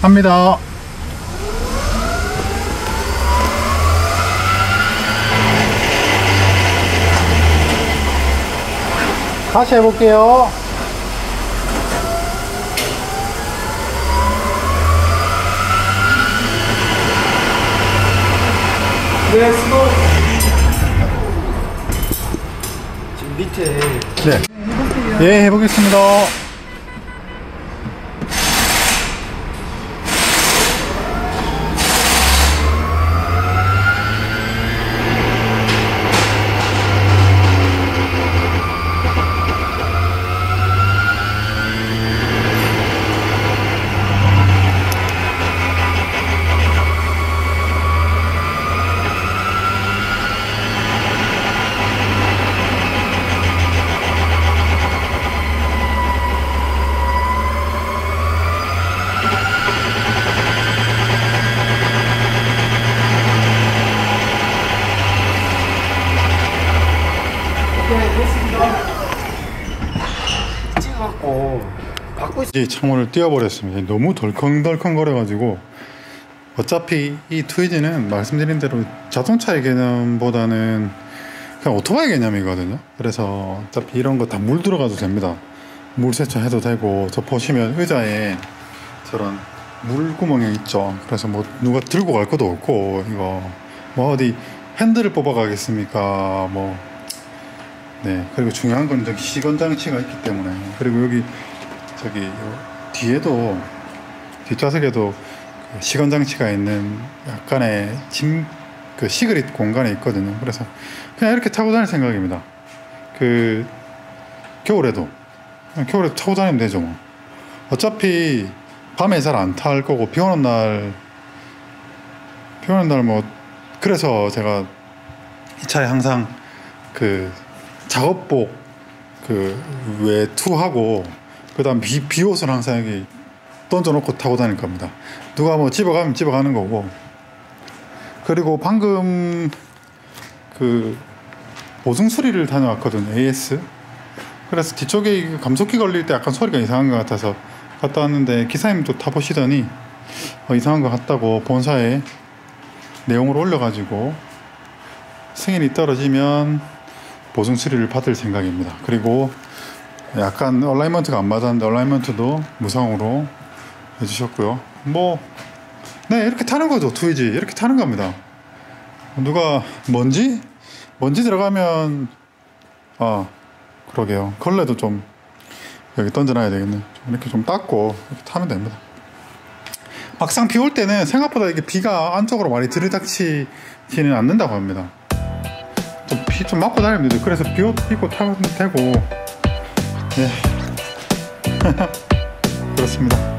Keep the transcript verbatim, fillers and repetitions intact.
합니다. 다시 해볼게요. 네, 수고. 지금 밑에. 네. 네, 예, 해보겠습니다. 창문을 띄워버렸습니다. 너무 덜컹덜컹 거려가지고, 어차피 이 트위지는 말씀드린 대로 자동차의 개념보다는 그냥 오토바이 개념이거든요. 그래서 어차피 이런 거 다 물 들어가도 됩니다. 물 세차해도 되고, 저 보시면 의자에 저런 물구멍이 있죠. 그래서 뭐 누가 들고 갈 것도 없고, 이거 뭐 어디 핸들을 뽑아가겠습니까? 뭐 네, 그리고 중요한 건 저기 시건장치가 있기 때문에. 그리고 여기 저기 뒤에도, 뒷좌석에도 시건장치가 있는 약간의 짐, 그 시그릿 공간이 있거든요. 그래서 그냥 이렇게 타고 다닐 생각입니다. 그 겨울에도 겨울에도 타고 다니면 되죠 뭐. 어차피 밤에 잘 안 탈 거고, 비 오는 날 비 오는 날 뭐, 그래서 제가 이 차에 항상 그 작업복 그 외투하고 그 다음 비, 비옷을 항상 여기 던져놓고 타고 다닐 겁니다. 누가 뭐 집어가면 집어가는 거고. 그리고 방금 그 보증 수리를 다녀왔거든요. 에이에스. 그래서 뒤쪽에 감속기 걸릴 때 약간 소리가 이상한 것 같아서 갔다 왔는데, 기사님도 타보시더니 어, 이상한 것 같다고 본사에 내용을 올려가지고 승인이 떨어지면 보증 수리를 받을 생각입니다. 그리고 약간 얼라이먼트가 안 맞았는데 얼라이먼트도 무상으로 해주셨고요. 뭐 네, 이렇게 타는 거죠. 트위지 이렇게 타는 겁니다. 누가 먼지? 먼지 들어가면, 아 그러게요, 걸레도 좀 여기 던져놔야 되겠네. 이렇게 좀 닦고 이렇게 타면 됩니다. 막상 비 올 때는 생각보다 이게 비가 안쪽으로 많이 들이닥치지는 않는다고 합니다. 좀 비 좀 맞고 다니면 돼요. 그래서 비 옷 입고 타면 되고. 네. 그렇습니다.